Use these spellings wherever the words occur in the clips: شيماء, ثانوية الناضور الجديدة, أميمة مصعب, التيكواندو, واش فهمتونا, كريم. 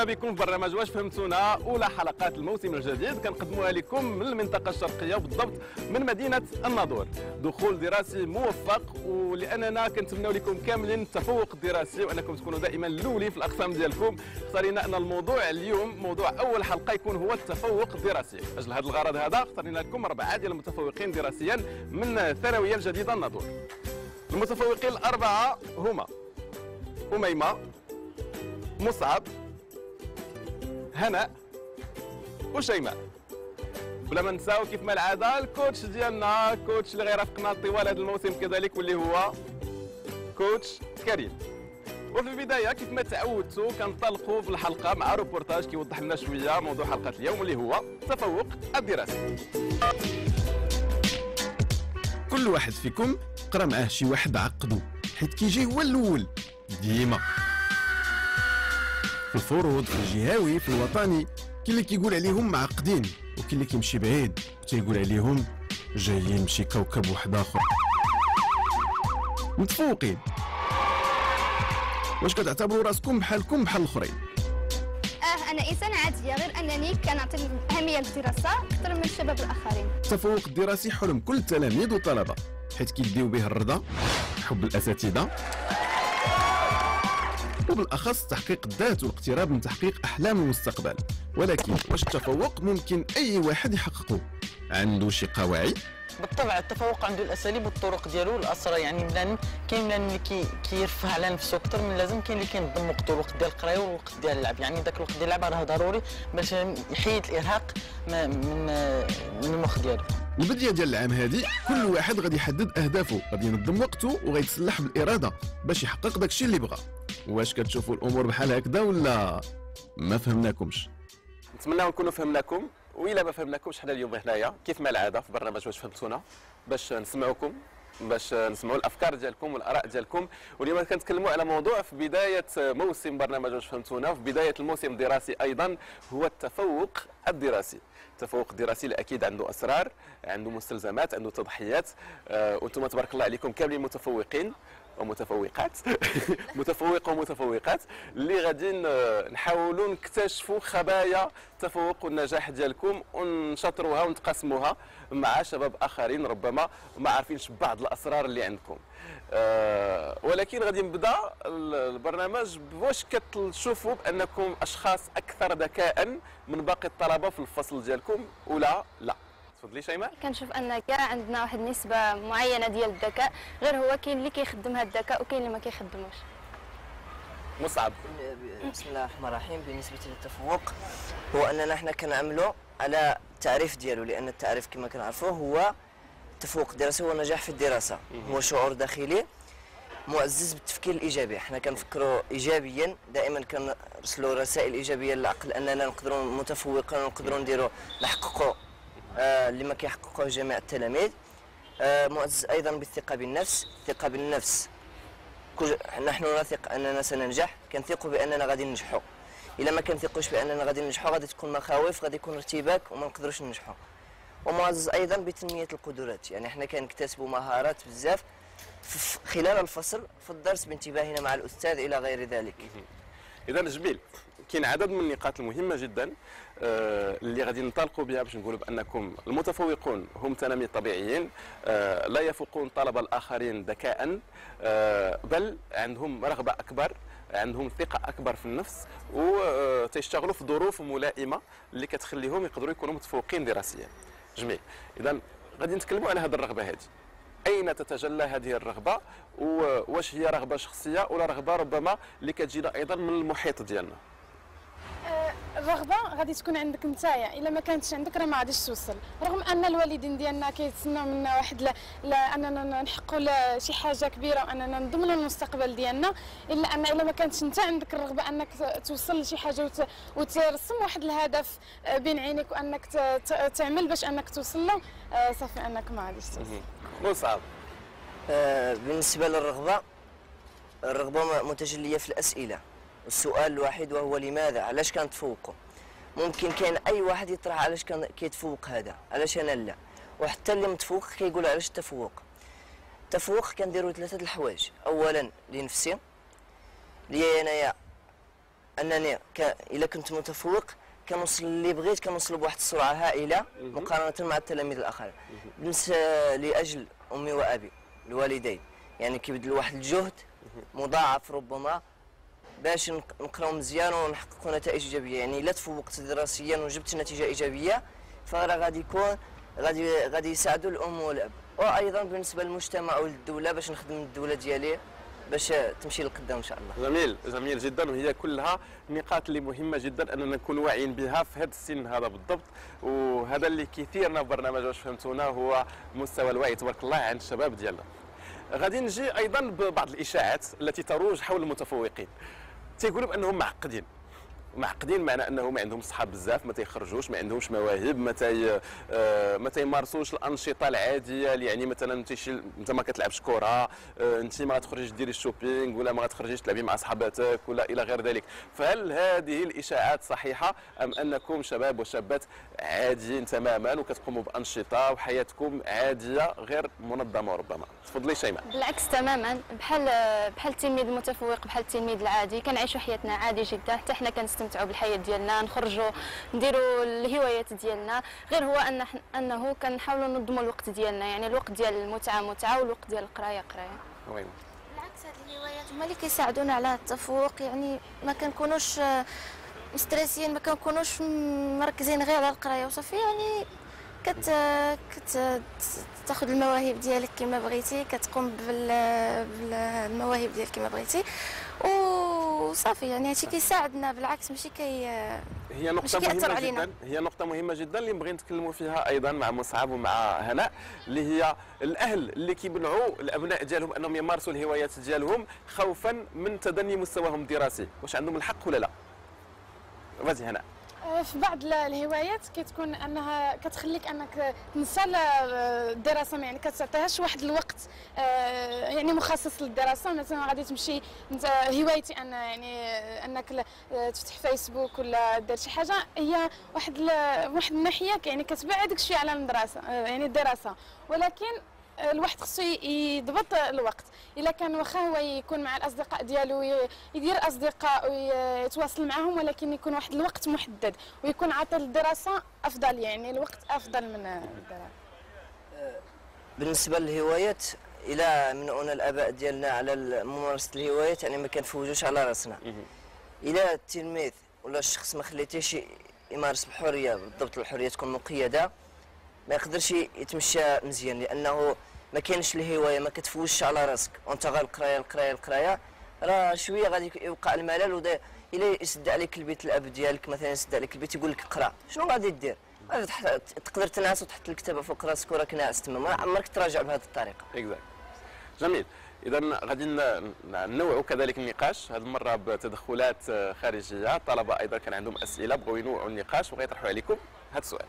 مرحبا بكم في برنامج واش فهمتونا، اولى حلقات الموسم الجديد كنقدموها لكم من المنطقه الشرقيه وبالضبط من مدينه الناظور. دخول دراسي موفق، ولاننا كنتمناو لكم كاملين التفوق الدراسي وانكم تكونوا دائما الاولين في الاقسام ديالكم. اختارينا ان الموضوع اليوم موضوع اول حلقه يكون هو التفوق الدراسي. اجل هذا الغرض هذا اختارينا لكم 4 ديال المتفوقين دراسيا من الثانويه الجديده الناظور. المتفوقين الاربعه هما أميمة مصعب، هناء وشيماء. بلا ما نساو كيف ما العاده الكوتش ديالنا، الكوتش اللي غيرافقنا طوال هذا الموسم كذلك واللي هو كوتش كريم. وفي البدايه كيف ما تعودتوا كنطلقوا في الحلقه مع روبورتاج كيوضح لنا شويه موضوع حلقه اليوم اللي هو التفوق الدراسي. كل واحد فيكم قرا معاه شي واحد عقدو حيت كيجي هو الاول ديما في الفروض، في الجهوي، في الوطني. كاين اللي كيقول عليهم معقدين وكاين اللي كيمشي بعيد وتيقول عليهم جايين من شي كوكب واحد اخر. متفوقين، واش كتعتبروا راسكم بحالكم بحال الاخرين؟ انا انسان عاديه، غير انني كنعطي الاهميه للدراسه اكثر من الشباب الاخرين. التفوق الدراسي حلم كل التلاميذ والطلبه حيت كيديو به الرضا، حب الاساتذه، وبالاخص تحقيق الذات والاقتراب من تحقيق احلام المستقبل. ولكن واش التفوق ممكن اي واحد يحققه؟ عنده شي قواعد؟ بالطبع التفوق عنده الاساليب والطرق ديالو والاسرى. يعني كاين اللي كيرفع على نفسه اكثر من اللازم، كاين اللي كينظم وقته، الوقت ديال القرايه والوقت ديال اللعب. يعني ذاك الوقت ديال اللعب راه ضروري باش يحيد الارهاق من المخ ديالو. البداية ديال العام هذه كل واحد غادي يحدد اهدافه، غادي ينظم وقته وغيتسلح بالاراده باش يحقق داكشي اللي بغا. واش كتشوفوا الامور بحال هكذا ولا ما فهمناكمش؟ نتمنى نكونوا فهمناكم، وإلا ما فهمناكمش حنا اليوم هنايا كيف ما العاده في برنامج واش فهمتونا باش نسمعوكم، باش نسمعوا الافكار ديالكم والاراء ديالكم. واليوم كنتكلموا على موضوع في بدايه موسم برنامج واش فهمتونا، في بدايه الموسم الدراسي ايضا، هو التفوق الدراسي. التفوق الدراسي اللي اكيد عنده اسرار، عنده مستلزمات، عنده تضحيات. وانتم تبارك الله عليكم كاملين متفوقين ومتفوقات متفوق ومتفوقات اللي غادي نحاولوا نكتشفوا خبايا التفوق والنجاح ديالكم ونشطروها ونتقاسموها مع شباب اخرين ربما ما عارفينش بعض الاسرار اللي عندكم. ولكن غادي نبدا البرنامج بواش كتشوفوا بانكم اشخاص اكثر ذكاء من باقي الطلبه في الفصل ديالكم ولا لا؟ تفضلي شيماء. كنشوف ان كاع عندنا واحد النسبه معينه ديال الذكاء، غير هو كاين اللي كيخدم هذا الذكاء وكاين اللي ما كيخدموش. مصعب. بسم الله الرحمن الرحيم. بالنسبه للتفوق هو اننا حنا كنعملوا على التعريف ديالو، لان التعريف كما كنعرفوه هو التفوق الدراسي هو النجاح في الدراسه، هو شعور داخلي معزز بالتفكير الايجابي. حنا كنفكروا ايجابيا، دائما كنرسلوا رسائل ايجابيه للعقل اننا نقدروا متفوقين ونقدروا نديروا نحققوا اللي ما كيحققوه جميع التلاميذ. معزز ايضا بالثقه بالنفس. الثقه بالنفس نحن نثق اننا سننجح، كنثقوا باننا غادي ننجحوا. الا ما كنثقوش باننا غادي ننجحوا غادي تكون مخاوف، غادي يكون ارتباك وما نقدروش ننجحوا. ومعزز ايضا بتنميه القدرات، يعني حنا كنكتسبوا مهارات بزاف خلال الفصل في الدرس بانتباهنا مع الاستاذ الى غير ذلك. اذا جميل، كاين عدد من النقاط المهمه جدا اللي غادي ننطلقوا بها باش نقولوا بانكم المتفوقون هم تلاميذ طبيعيين، لا يفوقون الطلبه الاخرين ذكاء، بل عندهم رغبه اكبر، عندهم ثقه اكبر في النفس، وتيشتغلوا في ظروف ملائمه اللي كتخليهم يقدروا يكونوا متفوقين دراسيا. جميل، اذا غادي نتكلموا على هذه الرغبه هذه. أين تتجلى هذه الرغبة؟ وواش هي رغبة شخصية ولا رغبة ربما اللي كتجينا أيضا من المحيط ديالنا؟ الرغبة غادي تكون عندك نتايا، إلا ما كانتش عندك راه ما غاديش توصل. رغم أن الوالدين ديالنا كيتسناو منا واحد أننا نحققوا شي حاجة كبيرة وأننا نضمنوا المستقبل ديالنا، إلا أن إلا ما كانتش أنت عندك الرغبة أنك توصل لشي حاجة وترسم واحد الهدف بين عينيك وأنك تعمل باش أنك توصل له، صافي أنك ما غاديش توصل. مصعب. بالنسبة للرغبة، الرغبة متجلية في الأسئلة. السؤال الوحيد وهو لماذا؟ علاش كنتفوقوا؟ ممكن كاين اي واحد يطرح علاش كان كيتفوق هذا؟ علاش انا لا؟ وحتى اللي متفوق كيقول علاش التفوق؟ التفوق كنديروا 3 د الحوايج، اولا لنفسي، لي انايا انني الا كنت متفوق كنوصل اللي بغيت، كنوصل بواحد السرعه هائله مقارنه مع التلاميذ الاخرين. بالنسبه لاجل امي وابي الوالدين، يعني كيبذلوا واحد الجهد مضاعف ربما باش نقراو مزيان ونحققوا نتائج ايجابيه. يعني الا تفوقت دراسيا وجبت نتيجه ايجابيه فراه غادي يكون غادي يساعدوا الام والاب، وايضا بالنسبه للمجتمع والدوله باش نخدم الدوله ديالي باش تمشي للقدام ان شاء الله. جميل جميل جدا، وهي كلها نقاط اللي مهمه جدا اننا نكون واعيين بها في هذا السن هذا بالضبط، وهذا اللي كيثيرنا في برنامج واش فهمتونا هو مستوى الوعي تبارك الله عند الشباب ديالنا. غادي نجي ايضا ببعض الاشاعات التي تروج حول المتفوقين، تيقولوا بانهم معقدين. معقدين معنى انه ما عندهم صحاب بزاف، ما تيخرجوش، ما عندهمش مواهب، ما تيمارسوش الانشطه العاديه. يعني مثلا انت ما كتلعبش كره، انت ما غتخرجيش ديري الشوبينغ، ولا ما غتخرجيش تلعبي مع صحاباتك ولا الى غير ذلك. فهل هذه الاشاعات صحيحه ام انكم شباب وشابات عاديين تماما وكتقوموا بانشطه وحياتكم عاديه غير منظمه ربما؟ تفضلي شيماء. بالعكس تماما، بحال التلميذ المتفوق، بحال التلميذ العادي كنعيشوا حياتنا عادي جدا، حتى حنا نستمتعوا بالحياه ديالنا، نخرجوا نديروا الهوايات ديالنا. غير هو انه كنحاولوا ننظموا الوقت ديالنا، يعني الوقت ديال المتعه متعه والوقت ديال القرايه قرايه. بالعكس هاد الهوايات هما اللي كيساعدونا على التفوق، يعني ما كنكونوش مستريسيين، ما كنكونوش مركزين غير على القرايه وصافي. يعني كتاخذ المواهب ديالك كما بغيتي، كتقوم بالمواهب ديالك كما بغيتي وصافي. يعني هادشي كيساعدنا، بالعكس ماشي هي نقطة مهمة جدا، هي نقطة مهمة جدا اللي بغينا نتكلموا فيها أيضا مع مصعب ومع هناء، اللي هي الأهل اللي كيمنعوا الأبناء ديالهم أنهم يمارسوا الهوايات ديالهم خوفا من تدني مستواهم الدراسي، واش عندهم الحق ولا لا؟ غادي هناء. في بعض الهوايات كتكون انها كتخليك انك تنسى الدراسه، يعني كتعطيهاش واحد الوقت يعني مخصص للدراسه. مثلا غادي تمشي هوايتي انا، يعني انك تفتح فيسبوك ولا دير شي حاجه، هي واحد الناحيه يعني كتبعدك شويه على المدرسه يعني الدراسه، ولكن الواحد خصو يضبط الوقت. الا كان واخا هو يكون مع الاصدقاء ديالو، يدير اصدقاء ويتواصل معهم، ولكن يكون واحد الوقت محدد ويكون عاطل الدراسه افضل، يعني الوقت افضل من الدراسه. بالنسبه للهوايات، الى منعونا الاباء ديالنا على ممارسه الهوايات يعني ما كنفوجوش على راسنا. الى التلميذ ولا الشخص ما خليتيهش يمارس بحريه، بالضبط الحريه تكون مقيده، ما يقدرش يتمشى مزيان لانه ما كاينش الهوايه، ما كتفوتش على راسك وانت غير القرايه راه شويه غادي يوقع الملل. الا يسد عليك البيت الاب ديالك مثلا، يسد عليك البيت يقول لك اقرا، شنو غادي دير؟ تقدر تنعس وتحط الكتابه فوق راسك وراك ناعس تما، ما عمرك تراجع بهذه الطريقه. جميل، اذا غادي ننوعوا كذلك النقاش هذه المره بتدخلات خارجيه. الطلبه ايضا كان عندهم اسئله بغاو ينوعوا النقاش وغيطرحوا عليكم هذا السؤال.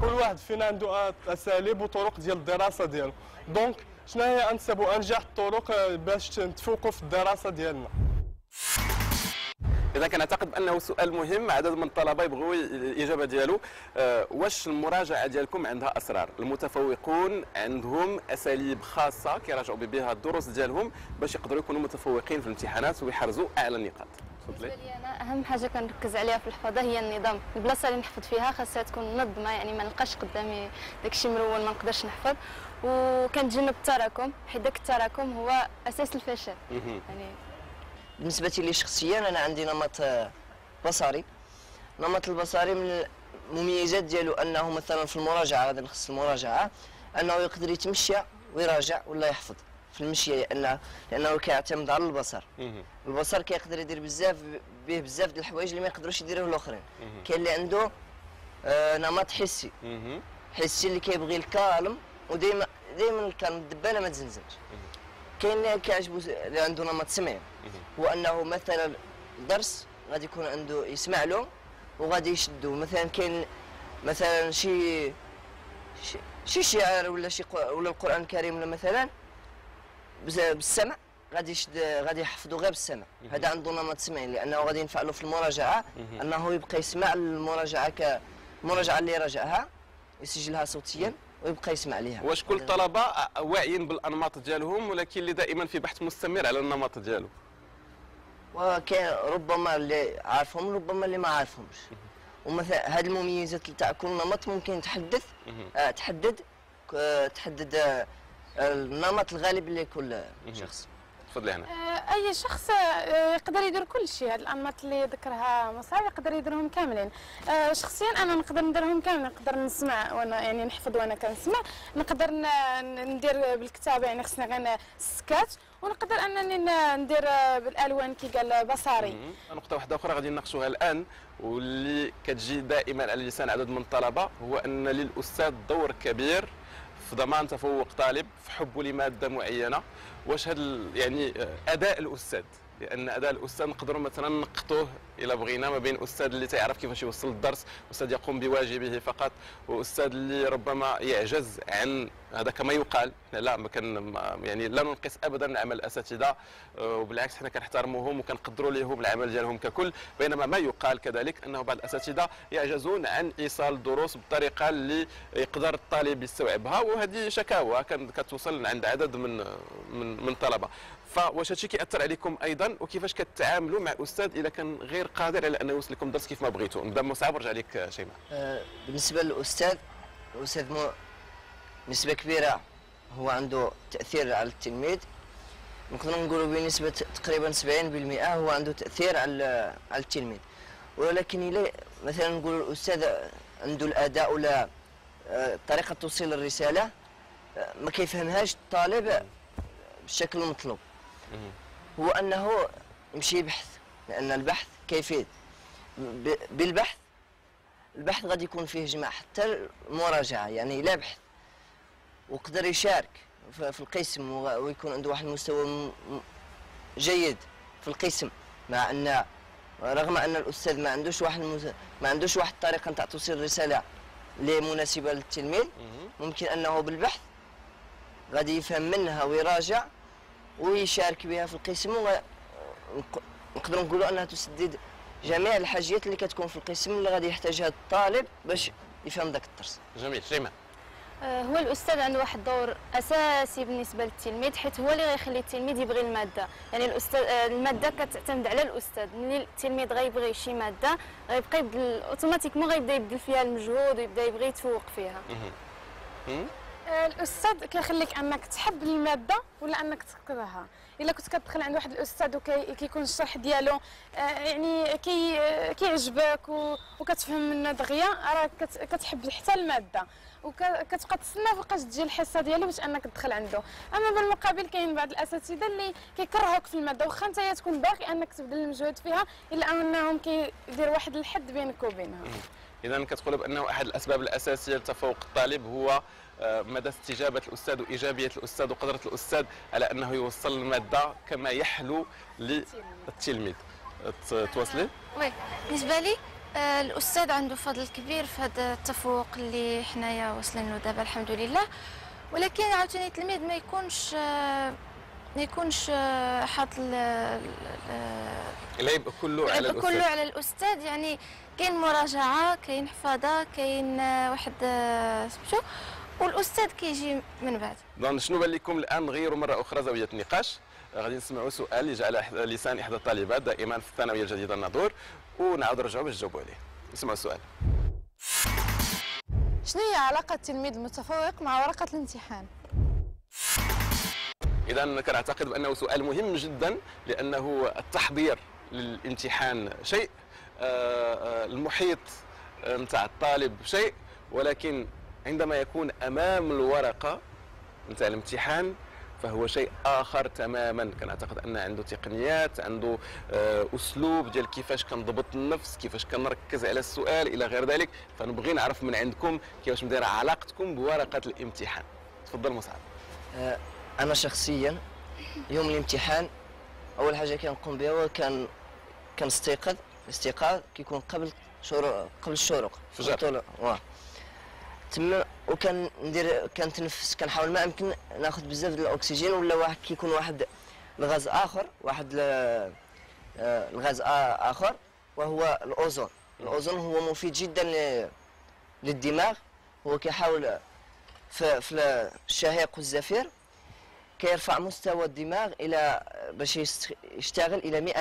كل واحد فينا عنده اساليب وطرق ديال الدراسه ديالو، دونك شنو هي انسب وانجح الطرق باش نتفوقوا في الدراسه ديالنا؟ اذا كنعتقد بانه سؤال مهم، عدد من الطلبه يبغوا الاجابه ديالو. واش المراجعه ديالكم عندها اسرار؟ المتفوقون عندهم اساليب خاصه كيراجعوا بها الدروس ديالهم باش يقدروا يكونوا متفوقين في الامتحانات ويحرزوا اعلى النقاط. بالنسبه لي انا اهم حاجه كنركز عليها في الحفاظه هي النظام. البلاصه اللي نحفظ فيها خاصها تكون منظمه، يعني ما نلقاش قدامي داكشي مرون ما نقدرش نحفظ، وكنتجنب التراكم حيت داك التراكم هو اساس الفشل. يعني بالنسبه لي شخصيا انا عندي نمط بصري. النمط البصري من المميزات ديالو انه مثلا في المراجعه، غادي نخص المراجعه انه يقدر يتمشى ويراجع ولا يحفظ في المشي، لانه كيعتمد على البصر. البصر كيقدر يدير بزاف ديال الحوايج اللي ما يقدروش يديروه الاخرين. كاين اللي عنده نمط حسي، اللي كيبغي الكالم ودائما الكالم، الدبانه ما تزنزنش. كاين اللي كيعجبو اللي عنده نمط سمعي، هو انه مثلا درس غادي يكون عنده يسمع له وغادي يشدو. مثلا كاين مثلا شي شعر ولا القران الكريم ولا مثلا بالسمع غادي يحفظوا غير بالسمع. هذا عنده نمط سمعي لانه غادي ينفع له في المراجعه، انه يبقى يسمع المراجعه المراجعه اللي راجعها يسجلها صوتيا ويبقى يسمع ليها. واش كل الطلبه واعيين بالانماط ديالهم، ولكن اللي دائما في بحث مستمر على النمط ديالو؟ ربما اللي عارفهم ربما اللي ما عارفهمش. ومثلا هذه المميزات تاع كل نمط ممكن تحدد النمط الغالب لكل شخص. تفضلي هنا. اي شخص يقدر يدير كل شيء. الانماط اللي ذكرها مصعب يقدر يديرهم كاملين. شخصيا انا نقدر نديرهم كاملين، نقدر نسمع وانا يعني نحفظ وانا كنسمع، نقدر ندير بالكتابه يعني خصني غير السكات، ونقدر انني ندير بالالوان كي قال بصري. نقطه واحده اخرى غادي نناقشوها الان واللي كتجي دائما على لسان عدد من الطلبه، هو ان للاستاذ دور كبير في ضمان تفوق طالب في حبه لماده معينه. واش هذا يعني اداء الاستاذ؟ لان اداء الاستاذ نقدروا مثلا نقطوه الى بغينا ما بين استاذ اللي تيعرف كيفاش يوصل الدرس، استاذ يقوم بواجبه فقط، واستاذ اللي ربما يعجز عن هذا كما يقال. لا ما كان يعني لا ننقص ابدا عمل الاساتذه، وبالعكس حنا كنحترموهم وكنقدروا ليهم العمل ديالهم ككل. بينما ما يقال كذلك انه بعض الاساتذه يعجزون عن ايصال الدروس بالطريقه اللي يقدر الطالب يستوعبها، وهذه شكاوى كتوصل عند عدد من الطلبه. فواش هادشي كيأثر عليكم ايضا؟ وكيفاش كتعاملوا مع استاذ اذا كان غير قادر على انه يوصل لكم درس كيف ما بغيتوا؟ مدام مصعب رجع لك شيماء. بالنسبه للاستاذ، الاستاذ نسبه كبيره هو عنده تاثير على التلميذ، نقدروا نقولوا بنسبه تقريبا 70% هو عنده تاثير على التلميذ. ولكن الا مثلا نقولوا الاستاذ عنده الاداء ولا طريقه توصيل الرساله ما كيفهمهاش الطالب بالشكل المطلوب، هو انه يمشي يبحث، لان البحث كيفيد. البحث غادي يكون فيه جماعة حتى المراجعه، يعني الا بحث وقدر يشارك في القسم ويكون عنده واحد المستوى جيد في القسم، مع ان رغم ان الاستاذ ما عندوش واحد الطريقه نتاع توصيل الرساله اللي مناسبه للتلميذ، ممكن انه بالبحث غادي يفهم منها ويراجع ويشارك بها في القسم، ونقدروا نقولوا انها تسدد جميع الحاجيات اللي كتكون في القسم اللي غادي يحتاجها الطالب باش يفهم ذاك الدرس. جميل. شيماء، هو الاستاذ عنده واحد الدور اساسي بالنسبه للتلميذ، حيت هو اللي غيخلي التلميذ يبغي الماده. يعني الاستاذ الماده كتعتمد على الاستاذ. ملي التلميذ غيبغي شي ماده غيبقى يبدل اوتوماتيكمون، غيبدا يبدل فيها المجهود ويبدا يبغي يتفوق فيها. الاستاذ كيخليك انك تحب الماده ولا انك تكرهها. الا كنت كتدخل عند واحد الاستاذ وكيكون الشرح ديالو يعني كيعجبك وكتفهم منه دغيا، راه كتحب حتى الماده وكتبقى تسنى فوقاش تجي الحصه ديالو باش انك تدخل عنده. اما بالمقابل كاين بعض الاساتذه اللي كيكرهوك في الماده، واخا انت تكون باغي انك تبذل المجهود فيها، الا انهم كيدير واحد الحد بينك وبينها. اذا كتقول بانه احد الاسباب الاساسيه لتفوق الطالب هو مدى استجابة الأستاذ وإيجابية الأستاذ وقدرة الأستاذ على أنه يوصل المادة كما يحلو للتلميذ. تواصلي؟ وي، بالنسبة لي الأستاذ عنده فضل كبير في هذا التفوق اللي حنايا واصلين له دابا الحمد لله. ولكن عاوتاني التلميذ ما يكونش حاط العيب كله على الأستاذ. يعني كاين مراجعة، كاين حفاظة، كاين واحد سميتو، والاستاذ كيجي من بعد. دونك شنو بان لكم الان؟ نغيروا مره اخرى زاويه النقاش. غادي نسمعوا سؤال اللي جاء على لسان احدى الطالبات دائما في الثانويه الجديده الناظور، ونعاود نرجعوا باش نجاوبوا عليه. نسمعوا السؤال. شنو هي علاقه التلميذ المتفوق مع ورقه الامتحان؟ اذا كنعتقد بانه سؤال مهم جدا، لانه التحضير للامتحان شيء، المحيط نتاع الطالب شيء، ولكن عندما يكون امام الورقه نتاع الامتحان فهو شيء اخر تماما. كنعتقد ان عنده تقنيات، عنده اسلوب ديال كيفاش كنضبط النفس، كيفاش كنركز على السؤال الى غير ذلك. فنبغي نعرف من عندكم كيفاش مديره علاقتكم بورقه الامتحان. تفضل مصعب. انا شخصيا يوم الامتحان اول حاجه كنقوم بها هو كنستيقظ. الاستيقاظ كيكون قبل الشروق الفجر، تما وكندير كنتنفس، كنحاول ما امكن ناخذ بزاف ديال الاكسجين، ولا واحد كيكون واحد الغاز اخر، وهو الاوزون. الاوزون هو مفيد جدا للدماغ، هو كيحاول في الشهيق والزفير كيرفع مستوى الدماغ الى باش يشتغل الى 100%.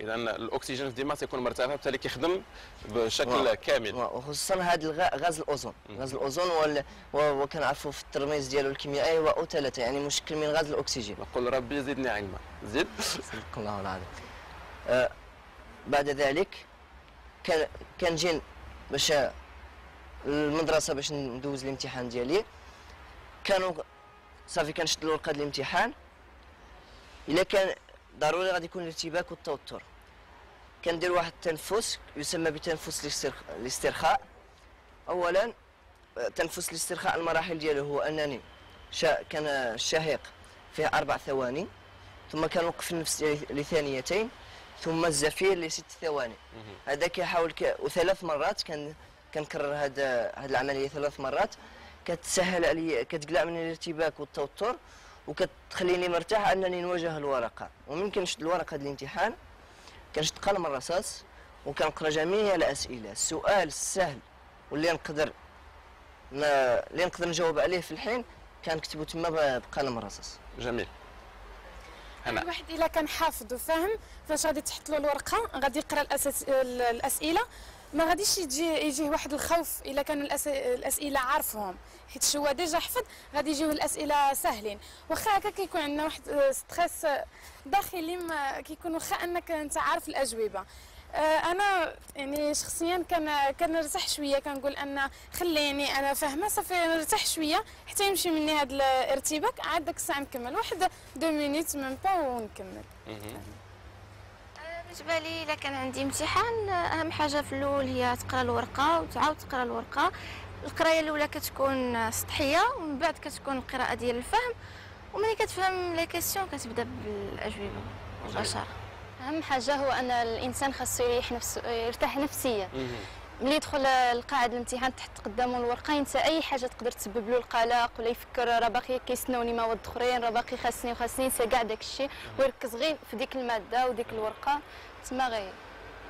اذا الاكسجين في الدماغ تيكون مرتفع بالتالي كيخدم بشكل كامل. وخصوصا هذا غاز الاوزون، غاز الاوزون وكنعرفوا في الترميز ديالو الكيميائي هو O3 يعني مشكل من غاز الاكسجين. نقول ربي زدني علما، زيد صدق الله العظيم. بعد ذلك كنجي باش المدرسه باش ندوز الامتحان ديالي، كانوا صافي كنشد الورقه ديال الامتحان. الا كان ضروري غادي يكون الارتباك والتوتر، كندير واحد التنفس يسمى بتنفس الاسترخاء. اولا تنفس الاسترخاء المراحل ديالو هو انني كان الشهيق فيه 4 ثواني، ثم كنوقف النفس لثانيتين، ثم الزفير ل6 ثواني. هذا كيحاول وثلاث مرات كنكرر هاد العمليه 3 مرات. كتسهل علي، كتقلع من الارتباك والتوتر، وكتخليني مرتاح انني نواجه الورقه. ومن كنشد الورقه ديال الامتحان كنشد قلم الرصاص وكنقرا جميع الاسئله. السؤال السهل واللي نقدر نجاوب عليه في الحين كنكتبو تما بقلم الرصاص. جميل. أنا الواحد الا كان حافظ وفاهم فاش غادي تحط له الورقه غادي يقرا الاسئله، ما غاديش يجيه واحد الخوف الا كان الاسئله عارفهم، حيت هو ديجا حفظ غادي يجيوه الاسئله ساهلين. واخا هكا كيكون عندنا واحد ستريس داخلي، ما كيكون واخا انك انت عارف الاجوبه. انا يعني شخصيا كنرتاح شويه، كنقول ان خليني انا فاهمه صافي نرتاح شويه حتى يمشي مني هذا الارتباك، عاد داك الساعه نكمل واحد 2 مينيت من با ونكمل. بالنسبه لي الا كان عندي امتحان، اهم حاجه في الاول هي تقرا الورقه وتعاود تقرا الورقه. القرايه الاولى كتكون سطحيه، ومن بعد كتكون القراءه ديال الفهم، وملي كتفهم لي كيسيون كتبدا بالاجوبه مباشره. اهم حاجه هو ان الانسان خاصو يريح نفسه، يرتاح نفسيا. ملي يدخل القاعده الامتحان تحت قدامه الورقه ينسى اي حاجه تقدر تسبب له القلق، ولا يفكر راه باقي كيسناوني مواد اخرين، راه باقي خاصني ينسى كاع داك الشيء ويركز غير في ديك الماده وديك الورقه تما غير.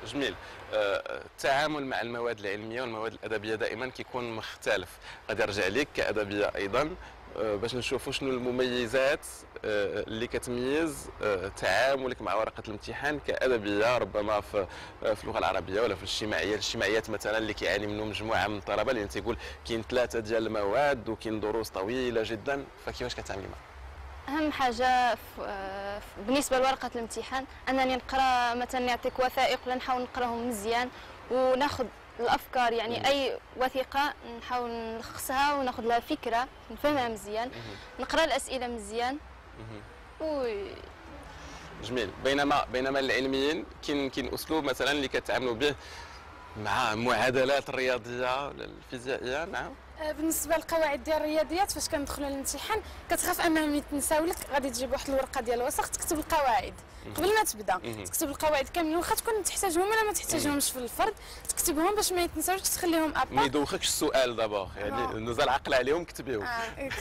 جميل. التعامل مع المواد العلميه والمواد الادبيه دائما كيكون مختلف. غادي نرجع ليك كادبيه ايضا باش نشوفوا شنو المميزات اللي كتميز تعاملك مع ورقه الامتحان كادبيه، ربما في اللغه العربيه ولا في الاجتماعيه. الاجتماعيات مثلا اللي كيعاني منهم مجموعه من الطلبه، لان تيقول كاين 3 ديال المواد وكاين دروس طويله جدا، فكيفاش كتعاملي معها؟ اهم حاجه بالنسبه لورقه الامتحان انني نقرا، مثلا يعطيك وثائق ولا نحاول نقراهم مزيان وناخذ الافكار، يعني اي وثيقه نحاول نلخصها وناخذ لها فكره نفهمها مزيان، نقرا الاسئله مزيان. جميل. بينما العلميين كاين اسلوب مثلا اللي كتعاملوا به مع معادلات الرياضيه ولا الفيزيائيه. نعم. بالنسبه للقواعد ديال الرياضيات فاش كندخلوا للامتحان كتخاف انهم يتنساو لك، غادي تجيب واحد الورقه ديال الوسخ تكتب القواعد قبل ما تبدا، تكتب القواعد كاملين واخا تكون تحتاجهم ولا ما تحتاجهمش في الفرد، تكتبهم باش ما يتنساوش، تخليهم ابار ما يدوخكش السؤال دابا، يعني نزل العقل عليهم كتبيهم.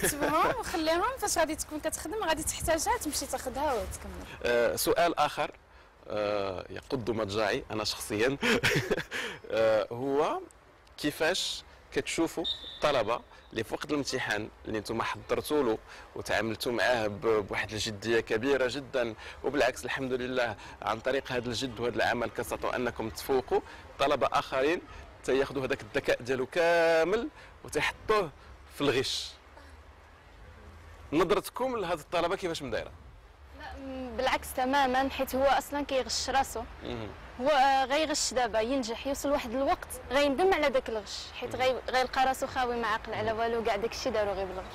كتبهم وخليهم فاش غادي تكون كتخدم غادي تحتاجها تمشي تاخذها وتكمل. سؤال اخر يقض مضجعي انا شخصيا هو كيفاش كتشوفوا الطلبه اللي في وقت الامتحان اللي انتم حضرتوا له وتعاملتوا معاه بواحد الجديه كبيره جدا، وبالعكس الحمد لله عن طريق هذا الجد وهذا العمل كتستطيعوا انكم تفوقوا طلبه اخرين تياخذوا هذاك الذكاء ديالو كامل وتحطوه في الغش. نظرتكم لهذا الطلبه كيفاش مدايره؟ بالعكس تماما، حيت هو اصلا كيغش راسو، هو غيغش دابا ينجح يوصل واحد الوقت غيندم على داك الغش، حيت غيلقى راسو خاوي ما عاقل على والو، كاع داك الشيء دارو غير بالغش.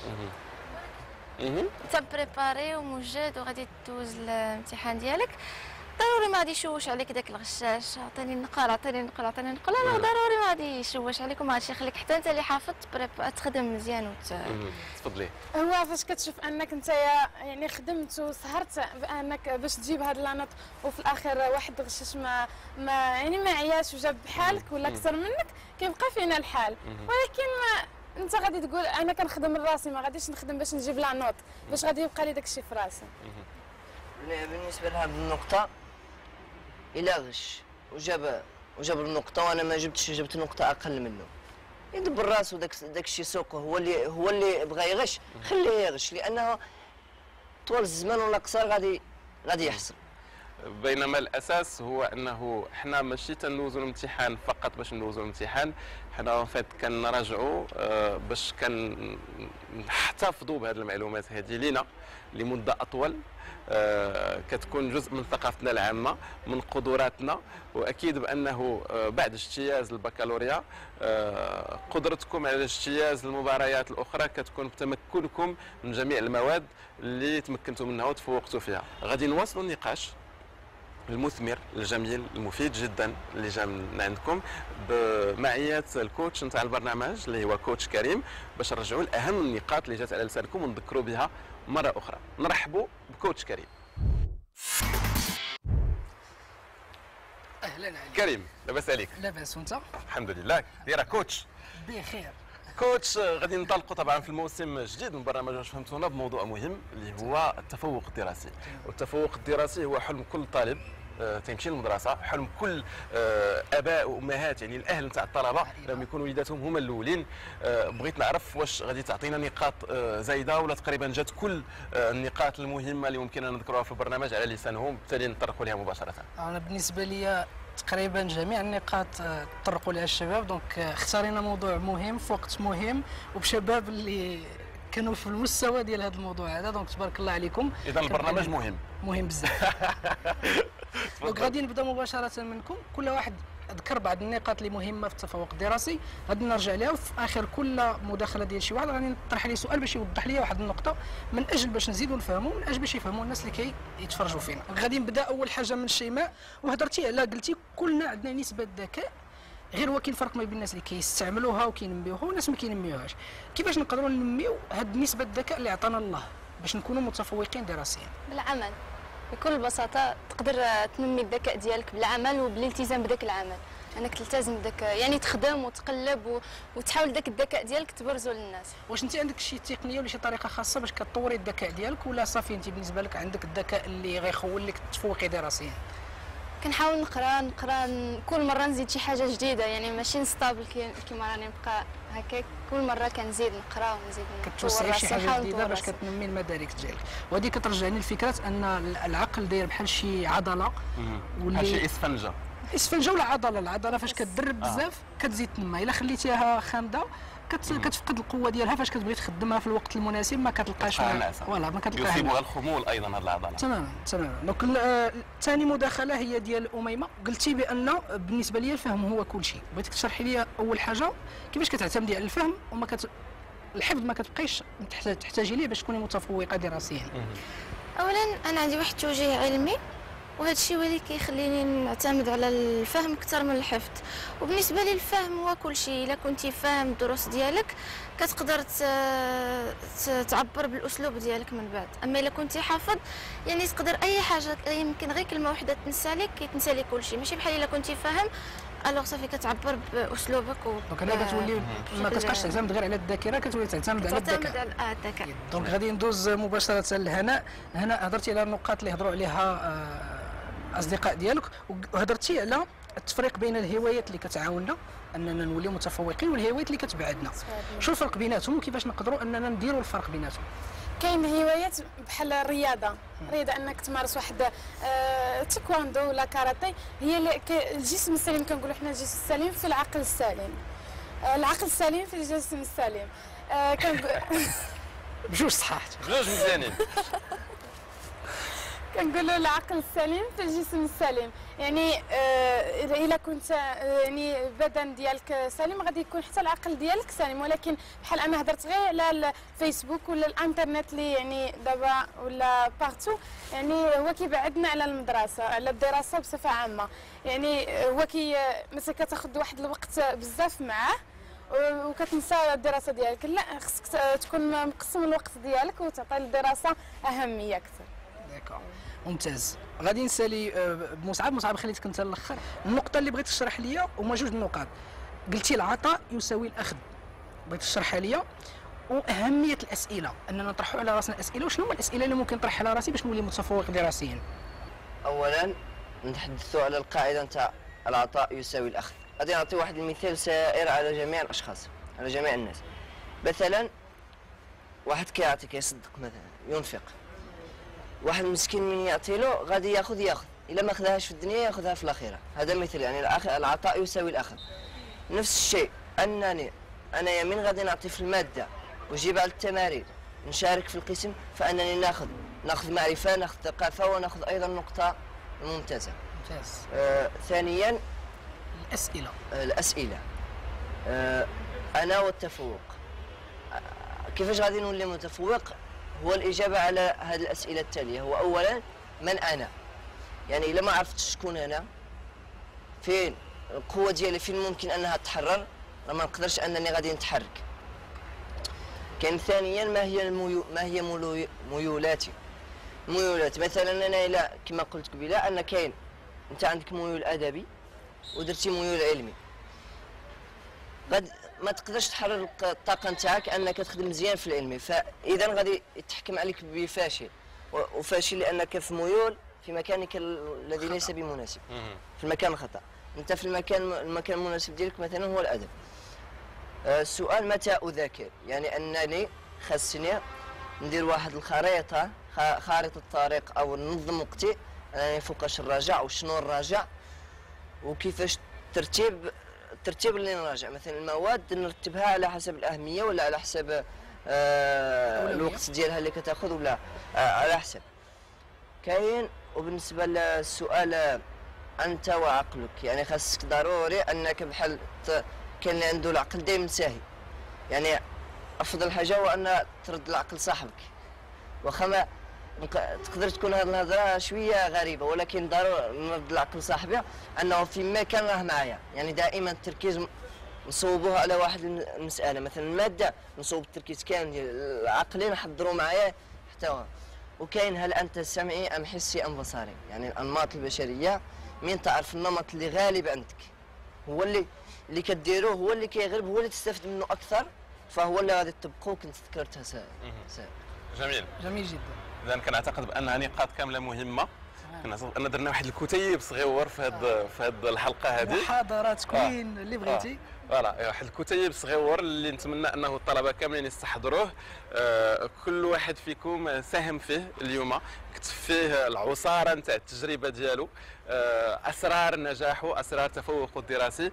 انت بريباري ومجهد وغادي تدوز الامتحان ديالك، ضروري ما غادي يشوش عليك داك الغشاش، عطيني النقال عطيني النقال عطيني النقال، لا ضروري ما غادي يشوش عليك وما غاديش يخليك حتى انت اللي حافظ تخدم مزيان. تفضلي. هو فاش كتشوف انك انت يعني خدمت وسهرت بانك باش تجيب هاد لانط وفي الاخر واحد الغشاش ما يعني ما عياش وجاب بحالك ولا اكثر منك، كيبقى فينا الحال. ولكن انت غادي تقول انا كنخدم لراسي، ما غاديش نخدم باش نجيب لانط، باش غادي يبقى لي داك الشيء في راسي. بالنسبه لهاد النقطه، إلا غش وجاب النقطة وأنا ما جبتش، جبت نقطة أقل منه، يدبر راسو داك الشيء سوقه. هو اللي بغى يغش خليه يغش، لأنه طول الزمان ولا قصير غادي يحصل. بينما الاساس هو انه حنا ماشي تنوزو الامتحان فقط باش نوزو الامتحان، حنا فات كنراجعوا باش كنحتفظوا بهذه المعلومات هذه لينا لمده اطول، كتكون جزء من ثقافتنا العامه، من قدراتنا، واكيد بانه بعد اجتياز البكالوريا قدرتكم على اجتياز المباريات الاخرى كتكون بتمكنكم من جميع المواد اللي تمكنتوا منها وتفوقتوا فيها. غادي نواصلوا النقاش المثمر الجميل المفيد جدا اللي جا من عندكم بمعيه الكوتش نتاع البرنامج اللي هو كوتش كريم، باش نرجعوا لاهم النقاط اللي جات على لسانكم ونذكروا بها مره اخرى. نرحبوا بكوتش كريم. اهلا عليك كريم، لاباس عليك؟ لاباس وانت؟ الحمد لله. دايره كوتش بخير؟ كوتش غادي ننطلقوا طبعا في الموسم الجديد من برنامج واش فهمتونا بموضوع مهم اللي هو التفوق الدراسي. والتفوق الدراسي هو حلم كل طالب تيمشي للمدرسه، حلم كل اباء وامهات، يعني الاهل نتاع الطلبه لما يكونوا وليداتهم هما الاولين. بغيت نعرف واش غادي تعطينا نقاط زايده ولا تقريبا جات كل النقاط المهمه اللي ممكن نذكروها في البرنامج على لسانهم، بالتالي نطرقوا لها مباشره. انا بالنسبه لي تقريبا جميع النقاط تطرقوا لها الشباب، دونك اختارينا موضوع مهم في وقت مهم وبشباب اللي كانوا في المستوى ديال هذا الموضوع هذا، دونك تبارك الله عليكم. اذا البرنامج مهم بزاف. دونك غادي نبدا مباشره منكم، كل واحد ذكر بعض النقاط اللي مهمه في التفوق الدراسي، غادي نرجع لها، وفي اخر كل مداخله ديال شي واحد غادي نطرح عليه سؤال باش يوضح لي واحد النقطه، من اجل باش نزيدوا نفهموا، من اجل باش يفهموا الناس اللي كيتفرجوا فينا. غادي نبدا اول حاجه من شيماء، وهضرتي على قلتي كلنا عندنا نسبه ذكاء، غير هو كاين فرق ما بين الناس اللي كيستعملوها وكينميوها والناس ما كينميوهاش. كيفاش نقدروا ننميو هاد نسبه الذكاء اللي عطانا الله باش نكونوا متفوقين دراسيا؟ بالعمل، بكل بساطه تقدر تنمي الذكاء ديالك بالعمل وبالالتزام بداك العمل، انك تلتزم بداك، يعني تخدم وتقلب وتحاول داك الذكاء ديالك تبرزو للناس. واش انت عندك شي تقنيه ولا شي طريقه خاصه باش كطوري الذكاء ديالك، ولا صافي انت بالنسبه لك عندك الذكاء اللي غيخول لك تفوقي دراسيا؟ كنحاول نقرا كل مره نزيد شي حاجه جديده، يعني ماشي نستابل كيما راني نبقى هكاك، كل مره كنزيد نقرا ونزيد كتوسعي شي حاجه جديده باش كتنمي المدارك ديالك. وهذه كترجعني لفكره ان العقل داير بحال شي عضله، بحال شي اسفنجه ولا عضله. العضله فاش كتدرب بزاف كتزيد تنمى، الا خليتيها خامده كتفقد القوه ديالها، فاش كتبغي تخدمها في الوقت المناسب ما كتلقاش فوالا، ما كتلقاهاش، يصيبها الخمول ايضا هذه العضله. تماما. دونك ثاني مداخله هي ديال اميمه، قلتي بان بالنسبه لي الفهم هو كل شيء، بغيتك تشرحي لي اول حاجه كيفاش كتعتمدي على الفهم وما الحفظ ما كتبقيش تحتاجي ليه باش تكوني متفوقه دراسيا؟ اولا انا عندي واحد التوجيه علمي، وهذا الشيء هو اللي كيخليني نعتمد على الفهم اكثر من الحفظ. وبالنسبه لي الفهم هو كل شيء، الا كنتي فاهم الدروس ديالك كتقدر تعبر بالاسلوب ديالك من بعد. اما الا كنتي حافظ يعني تقدر اي حاجه، يمكن غير كلمه واحده تنسى لك كيتنسى لك كل شيء، ماشي بحال الا كنتي فاهم الوغ صافي كتعبر باسلوبك. دونك هنا كتولي ما كتبقاش تعتمد غير على الذاكره، كتولي تعتمد على الذكاء. تعتمد على الذكاء. دونك غادي ندوز مباشره لهنا. هنا هضرتي على النقاط اللي هضروا عليها الاصدقاء ديالك، وهضرتي على التفريق بين الهوايات اللي كتعاوننا اننا نوليو متفوقين والهوايات اللي كتبعدنا. شنو الفرق بيناتهم وكيفاش نقدروا اننا نديروا الفرق بيناتهم؟ كاين هوايات بحال الرياضه، انك تمارس واحد التيكواندو ولا كاراتي، هي الجسم السليم. كنقولوا حنا الجسم السليم في العقل السليم، العقل السليم في الجسم السليم. بجوج صحاحت، بجوج مزيانين. كنقولوا العقل السليم في الجسم السليم، يعني الا كنت يعني البدن ديالك سليم غادي يكون حتى العقل ديالك سليم. ولكن بحال انا هضرت غير على الفيسبوك ولا الانترنت اللي يعني دابا ولا بارتو، يعني هو كيبعدنا على المدرسه على الدراسه بصفه عامه، يعني هو مثلا كتاخذ واحد الوقت بزاف معاه وكتنسى الدراسه ديالك. لا، خصك تكون مقسم الوقت ديالك وتعطي للدراسه اهميه اكثر. ممتاز. غادي نسالي بمصعب. مصعب خليتك انت الاخر، النقطه اللي بغيت تشرح ليا هما جوج النقاط، قلتي العطاء يساوي الاخذ، بغيت تشرحها ليا، واهميه الاسئله اننا نطرحوا على راسنا اسئله. وشنو هما الاسئله اللي ممكن نطرح على راسي باش نولي متفوق دراسيا؟ اولا نتحدثوا على القاعده نتاع العطاء يساوي الاخذ. غادي نعطي واحد المثال سائر على جميع الاشخاص، على جميع الناس. مثلا واحد كيعطي كيصدق، مثلا ينفق، واحد مسكين من يعطيله غادي ياخذ الا ما خذاهاش في الدنيا ياخذها في الاخره. هذا مثل يعني العطاء يساوي الاخذ. نفس الشيء انني انا يمين غادي نعطي في الماده وجيب على التمارين نشارك في القسم، فانني ناخذ معرفه، ناخذ ثقافه، وناخذ ايضا نقطه ممتازه. ممتاز. ثانيا الاسئله. الاسئله انا والتفوق، كيفاش غادي نولي متفوق؟ هو الاجابه على هذه الاسئله التاليه. هو اولا من انا، يعني الا ما عرفتش شكون انا، فين القوه ديالي، فين ممكن انها تتحرر، راه ما نقدرش انني غادي نتحرك. كان ثانيا ما هي ميولاتي. ميولات مثلا انا الى كما قلت قبيله ان كاين انت عندك ميول ادبي ودرتي ميول علمي، غادي ما تقدرش تحرر الطاقه نتاعك انك تخدم مزيان في العلمي، فاذا غادي يتحكم عليك بفاشل، وفاشل لانك في ميول في مكانك الذي ليس بمناسب، في المكان الخطا. انت في المكان المناسب ديالك مثلا هو الادب. السؤال متى اذاكر، يعني انني خاصني ندير واحد الخريطه، خارطه الطريق، او ننظم وقتي، انني فوقاش نراجع وشنو نراجع وكيفاش الترتيب اللي نراجع. مثلا المواد نرتبها على حسب الاهميه، ولا على حسب الوقت ديالها اللي كتاخذ، ولا على حسب كاين. وبالنسبه للسؤال انت وعقلك، يعني خاصك ضروري انك بحال كان اللي عنده العقل دايما ساهي، يعني افضل حاجه هو ان ترد العقل صاحبك، واخا ما تقدر تكون هذه الهضره شويه غريبه، ولكن ضروري نرد العقل صاحبي انه فيما كان راه معايا. يعني دائما التركيز نصوبوه على واحد المساله، مثلا الماده نصوب التركيز كامل العقلي نحضروا معايا حتى هو. وكاين هل انت سمعي ام حسي ام بصري، يعني الانماط البشريه، من تعرف النمط اللي غالب عندك هو اللي كديروه، هو اللي كيغلب، هو اللي تستفد منه اكثر، فهو اللي غادي تطبقوه. كنت ذكرتها ساعه. جميل جميل جدا. اذا كنعتقد بانها نقاط كامله مهمه، كنعتقد ان درنا واحد الكتيب صغيور في هذه الحلقه هذه، محاضرات كاين اللي بغيتي فوالا، واحد الكتيب صغيور اللي نتمنى انه الطلبه كاملين يستحضروه. كل واحد فيكم ساهم فيه اليوم، كتب فيه العصاره نتاع التجربه ديالو، اسرار نجاحه، اسرار تفوقه الدراسي.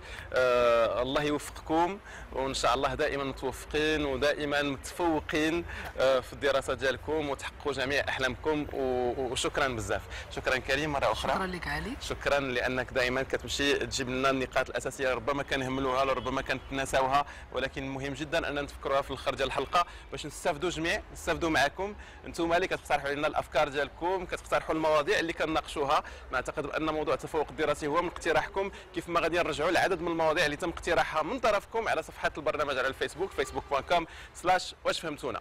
الله يوفقكم، وان شاء الله دائما متوفقين ودائما متفوقين في الدراسه ديالكم، وتحققوا جميع احلامكم. وشكرا بزاف. شكرا كريم مره اخرى. شكرا لك علي. شكرا لانك دائما كتمشي تجيب لنا النقاط الاساسيه، ربما كنهملوها، ربما كنتناساوها، ولكن مهم جدا ان نفكروها في الخارج ديال الحلقه باش نستافدوا جميع، نستافدوا معكم. انتم اللي كتقترحوا لنا الافكار ديالكم، كتقترحوا المواضيع اللي كنناقشوها. نعتقد بان موضوع التفوق الدراسي هو من اقتراحكم، كيف ما غادي نرجعوا لعدد من المواضيع اللي تم اقتراحها من طرفكم على صفحه البرنامج على الفيسبوك facebook.com/واشفهمتونا.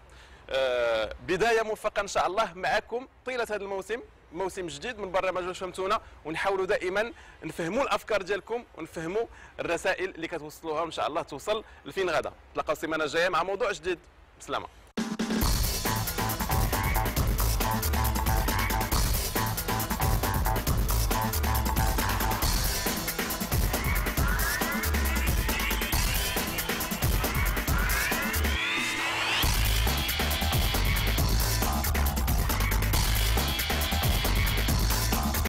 بدايه موفقه ان شاء الله معكم طيله هذا الموسم، موسم جديد من برنامج واش فهمتونا، ونحاولوا دائما نفهموا الافكار ديالكم ونفهموا الرسائل اللي كتوصلوها. ان شاء الله توصل لفين غدا. نتلاقاو السيمانه الجايه مع موضوع جديد. بسلامه.